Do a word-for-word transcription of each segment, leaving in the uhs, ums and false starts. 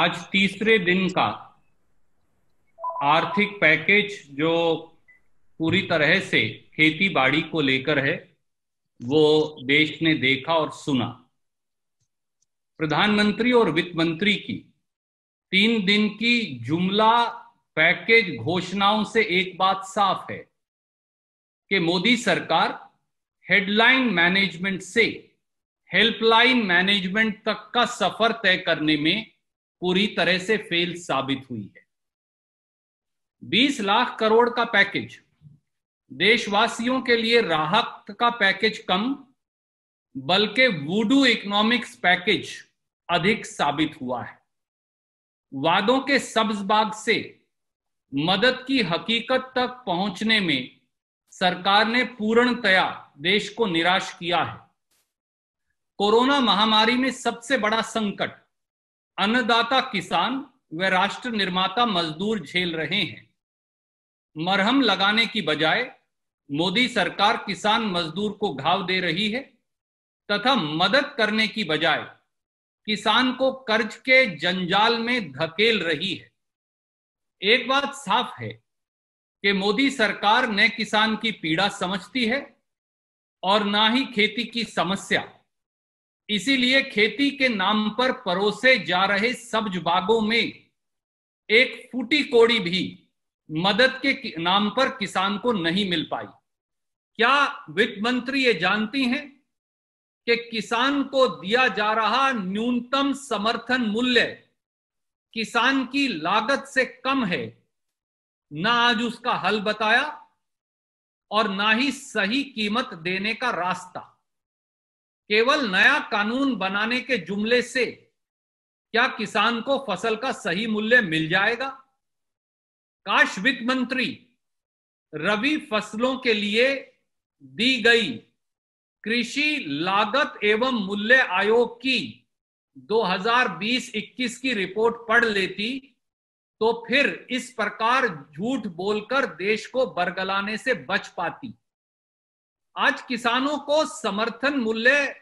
आज तीसरे दिन का आर्थिक पैकेज जो पूरी तरह से खेती बाड़ी को लेकर है वो देश ने देखा और सुना। प्रधानमंत्री और वित्त मंत्री की तीन दिन की जुमला पैकेज घोषणाओं से एक बात साफ है कि मोदी सरकार हेडलाइन मैनेजमेंट से हेल्पलाइन मैनेजमेंट तक का सफर तय करने में पूरी तरह से फेल साबित हुई है। बीस लाख करोड़ का पैकेज, देशवासियों के लिए राहत का पैकेज कम बल्कि वुडू इकोनॉमिक्स पैकेज अधिक साबित हुआ है। वादों के सब्ज बाग से मदद की हकीकत तक पहुंचने में सरकार ने पूर्णतया देश को निराश किया है। कोरोना महामारी में सबसे बड़ा संकट अन्नदाता किसान व राष्ट्र निर्माता मजदूर झेल रहे हैं। मरहम लगाने की बजाय मोदी सरकार किसान मजदूर को घाव दे रही है तथा मदद करने की बजाय किसान को कर्ज के जंजाल में धकेल रही है। एक बात साफ है कि मोदी सरकार न किसान की पीड़ा समझती है और ना ही खेती की समस्या, इसीलिए खेती के नाम पर परोसे जा रहे सब्ज बागों में एक फूटी कोड़ी भी मदद के नाम पर किसान को नहीं मिल पाई। क्या वित्त मंत्री ये जानती हैं कि किसान को दिया जा रहा न्यूनतम समर्थन मूल्य किसान की लागत से कम है? ना आज उसका हल बताया और ना ही सही कीमत देने का रास्ता। केवल नया कानून बनाने के जुमले से क्या किसान को फसल का सही मूल्य मिल जाएगा? काश वित्त मंत्री रबी फसलों के लिए दी गई कृषि लागत एवं मूल्य आयोग की दो हज़ार बीस इक्कीस की रिपोर्ट पढ़ लेती तो फिर इस प्रकार झूठ बोलकर देश को बरगलाने से बच पाती। आज किसानों को समर्थन मूल्य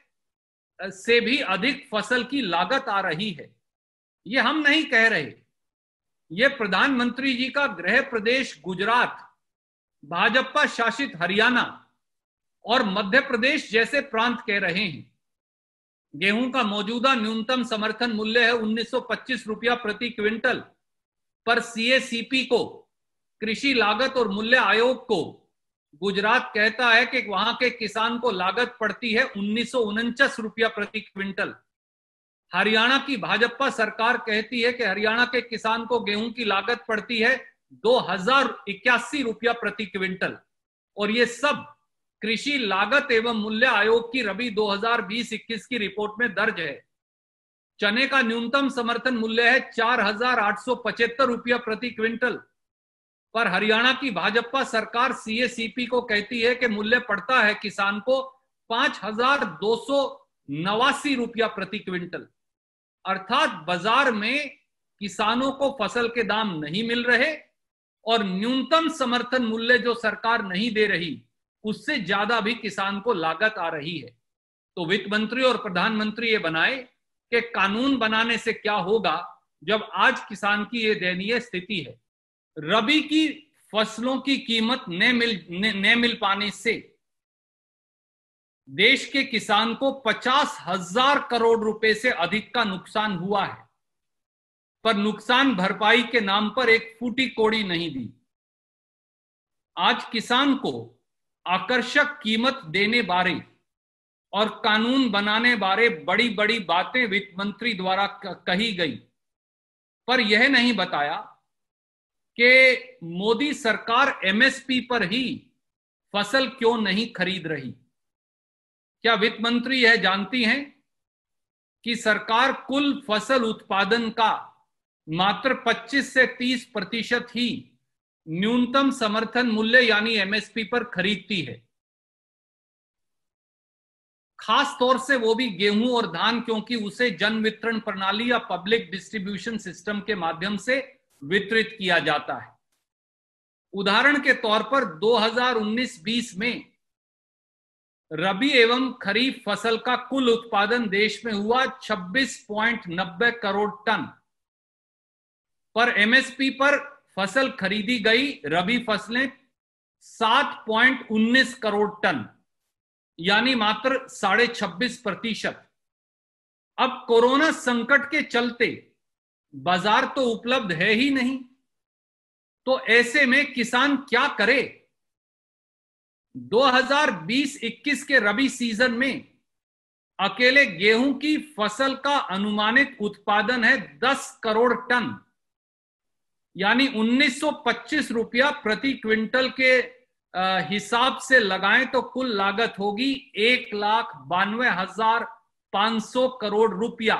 से भी अधिक फसल की लागत आ रही है। ये हम नहीं कह रहे, ये प्रधानमंत्री जी का गृह प्रदेश गुजरात, भाजपा शासित हरियाणा और मध्य प्रदेश जैसे प्रांत कह रहे हैं। गेहूं का मौजूदा न्यूनतम समर्थन मूल्य है उन्नीस सौ पच्चीस रुपया प्रति क्विंटल पर। सीएसीपी को, कृषि लागत और मूल्य आयोग को गुजरात कहता है कि वहां के किसान को लागत पड़ती है उन्नीस सौ उनचास रुपया प्रति क्विंटल। हरियाणा की भाजपा सरकार कहती है कि हरियाणा के किसान को गेहूं की लागत पड़ती है दो हजार इक्यासी रुपया प्रति क्विंटल। और ये सब कृषि लागत एवं मूल्य आयोग की रबी दो हज़ार बीस इक्कीस की रिपोर्ट में दर्ज है। चने का न्यूनतम समर्थन मूल्य है चार हजार आठ सौ पचहत्तर रुपया प्रति क्विंटल पर। हरियाणा की भाजपा सरकार सीएसीपी को कहती है कि मूल्य पड़ता है किसान को पांच हजार दो सौ नवासी रुपया प्रति क्विंटल। अर्थात बाजार में किसानों को फसल के दाम नहीं मिल रहे और न्यूनतम समर्थन मूल्य जो सरकार नहीं दे रही उससे ज्यादा भी किसान को लागत आ रही है। तो वित्त मंत्री और प्रधानमंत्री ये बनाए कि कानून बनाने से क्या होगा जब आज किसान की ये दयनीय स्थिति है। रबी की फसलों की कीमत न मिल न मिल पाने से देश के किसान को पचास हजार करोड़ रुपए से अधिक का नुकसान हुआ है, पर नुकसान भरपाई के नाम पर एक फूटी कोड़ी नहीं दी। आज किसान को आकर्षक कीमत देने बारे और कानून बनाने बारे बड़ी बड़ी बातें वित्त मंत्री द्वारा कही गई, पर यह नहीं बताया कि मोदी सरकार एमएसपी पर ही फसल क्यों नहीं खरीद रही। क्या वित्त मंत्री यह जानती हैं कि सरकार कुल फसल उत्पादन का मात्र पच्चीस से तीस प्रतिशत ही न्यूनतम समर्थन मूल्य यानी एमएसपी पर खरीदती है? खास तौर से वो भी गेहूं और धान, क्योंकि उसे जन वितरण प्रणाली या पब्लिक डिस्ट्रीब्यूशन सिस्टम के माध्यम से वितरित किया जाता है। उदाहरण के तौर पर दो हज़ार उन्नीस बीस में रबी एवं खरीफ फसल का कुल उत्पादन देश में हुआ छब्बीस पॉइंट नब्बे करोड़ टन पर एमएसपी पर फसल खरीदी गई रबी फसलें सात पॉइंट उन्नीस करोड़ टन, यानी मात्र साढ़े छब्बीस प्रतिशत। अब कोरोना संकट के चलते बाजार तो उपलब्ध है ही नहीं, तो ऐसे में किसान क्या करे? दो हज़ार बीस इक्कीस के रबी सीजन में अकेले गेहूं की फसल का अनुमानित उत्पादन है दस करोड़ टन, यानी उन्नीस सौ पच्चीस रुपया प्रति क्विंटल के हिसाब से लगाएं तो कुल लागत होगी एक लाख बानवे हजार पांच सौ करोड़ रुपया।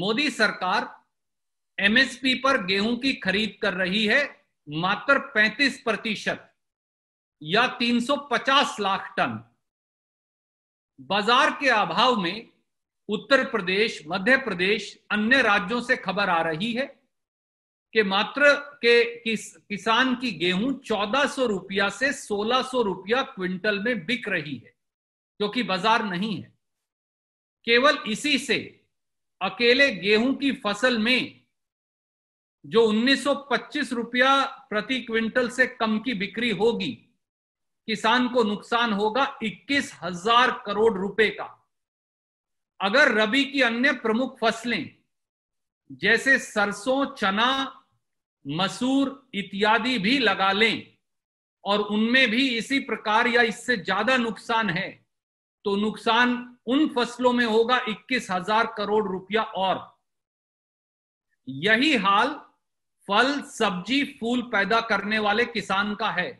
मोदी सरकार एमएसपी पर गेहूं की खरीद कर रही है मात्र पैंतीस प्रतिशत, या तीन सौ पचास लाख टन। बाजार के अभाव में उत्तर प्रदेश, मध्य प्रदेश, अन्य राज्यों से खबर आ रही है कि मात्र के किस, किसान की गेहूं चौदह सौ रुपया से सोलह सौ रुपया क्विंटल में बिक रही है, जो कि बाजार नहीं है। केवल इसी से अकेले गेहूं की फसल में जो उन्नीस सौ पच्चीस रुपया प्रति क्विंटल से कम की बिक्री होगी, किसान को नुकसान होगा इक्कीस हज़ार करोड़ रुपए का। अगर रबी की अन्य प्रमुख फसलें जैसे सरसों, चना, मसूर इत्यादि भी लगा लें और उनमें भी इसी प्रकार या इससे ज्यादा नुकसान है, तो नुकसान उन फसलों में होगा इक्कीस हज़ार करोड़ रुपया। और यही हाल फल, सब्जी, फूल पैदा करने वाले किसान का है।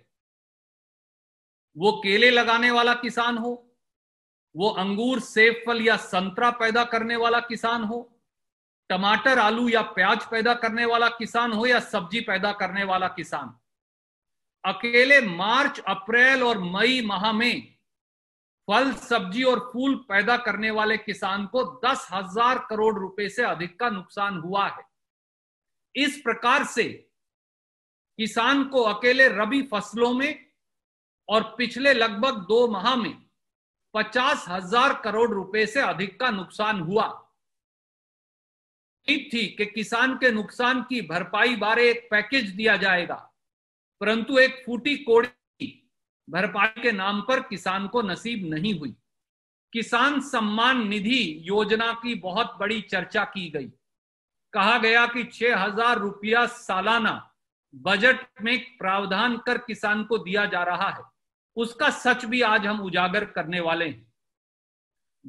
वो केले लगाने वाला किसान हो, वो अंगूर, सेब फल या संतरा पैदा करने वाला किसान हो, टमाटर, आलू या प्याज पैदा करने वाला किसान हो, या सब्जी पैदा करने वाला किसान, अकेले मार्च, अप्रैल और मई माह में फल, सब्जी और फूल पैदा करने वाले किसान को दस हजार करोड़ रुपए से अधिक का नुकसान हुआ है। इस प्रकार से किसान को अकेले रबी फसलों में और पिछले लगभग दो माह में पचास हजार करोड़ रुपए से अधिक का नुकसान हुआ। ठीक थी कि किसान के नुकसान की भरपाई बारे एक पैकेज दिया जाएगा, परंतु एक फूटी कोड़ी भरपाई के नाम पर किसान को नसीब नहीं हुई। किसान सम्मान निधि योजना की बहुत बड़ी चर्चा की गई। कहा गया कि छह हजार रुपया सालाना बजट में प्रावधान कर किसान को दिया जा रहा है। उसका सच भी आज हम उजागर करने वाले हैं।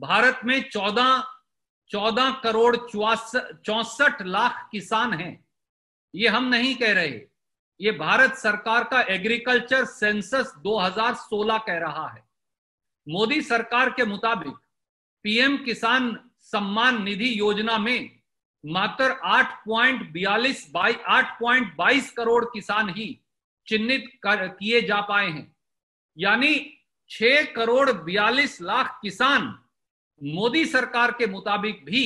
भारत में चौदह चौदह करोड़ चौसठ लाख किसान हैं। ये हम नहीं कह रहे, ये भारत सरकार का एग्रीकल्चर सेंसस दो हज़ार सोलह कह रहा है। मोदी सरकार के मुताबिक पीएम किसान सम्मान निधि योजना में मात्र आठ पॉइंट बयालीस बाई आठ पॉइंट बाईस करोड़ किसान ही चिन्हित किए जा पाए हैं, यानी छह करोड़ बयालीस लाख किसान मोदी सरकार के मुताबिक भी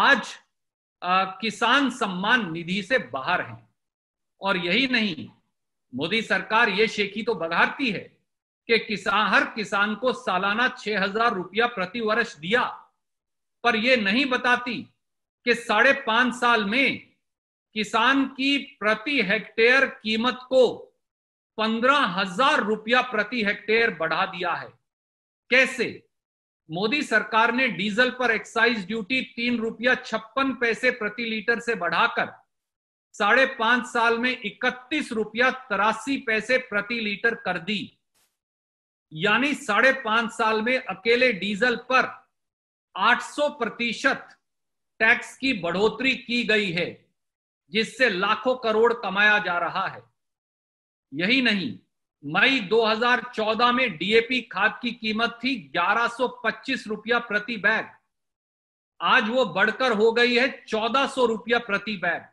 आज आ, किसान सम्मान निधि से बाहर हैं। और यही नहीं, मोदी सरकार ये शेखी तो बघारती है कि किसान हर किसान को सालाना छह हजार रुपया प्रति वर्ष दिया, पर यह नहीं बताती कि साढ़े पांच साल में किसान की प्रति हेक्टेयर कीमत को पंद्रह हजार रुपया प्रति हेक्टेयर बढ़ा दिया है। कैसे? मोदी सरकार ने डीजल पर एक्साइज ड्यूटी तीन रुपया छप्पन पैसे प्रति लीटर से बढ़ाकर साढ़े पांच साल में इकतीस रुपया तिरासी पैसे प्रति लीटर कर दी, यानी साढ़े पांच साल में अकेले डीजल पर आठ सौ प्रतिशत टैक्स की बढ़ोतरी की गई है, जिससे लाखों करोड़ कमाया जा रहा है। यही नहीं, मई दो हज़ार चौदह में डीएपी खाद की कीमत थी ग्यारह सौ पच्चीस रुपया प्रति बैग, आज वो बढ़कर हो गई है चौदह सौ रुपया प्रति बैग।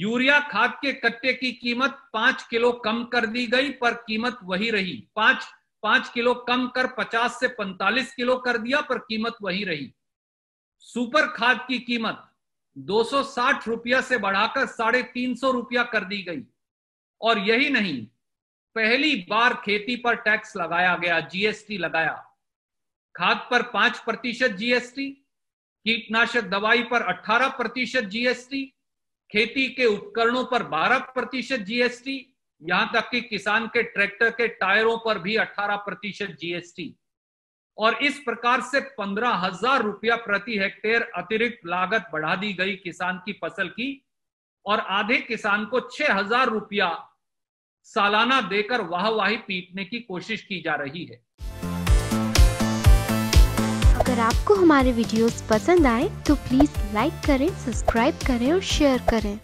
यूरिया खाद के कट्टे की कीमत पांच किलो कम कर दी गई, पर कीमत वही रही। पांच पांच किलो कम कर पचास से पैंतालीस किलो कर दिया, पर कीमत वही रही। सुपर खाद की कीमत दो सौ साठ रुपया से बढ़ाकर साढ़े तीन सौ रुपया कर दी गई। और यही नहीं, पहली बार खेती पर टैक्स लगाया गया, जीएसटी लगाया। खाद पर पांच प्रतिशत जीएसटी, कीटनाशक दवाई पर अठारह प्रतिशत जीएसटी, खेती के उपकरणों पर बारह प्रतिशत जीएसटी, यहां तक कि किसान के ट्रैक्टर के टायरों पर भी अठारह प्रतिशत जीएसटी, और इस प्रकार से पंद्रह हजार रुपया प्रति हेक्टेयर अतिरिक्त लागत बढ़ा दी गई किसान की फसल की, और आधे किसान को छह हजार रुपया सालाना देकर वाहवाही पीटने की कोशिश की जा रही है। अगर आपको हमारे वीडियोस पसंद आए तो प्लीज लाइक करें, सब्सक्राइब करें और शेयर करें।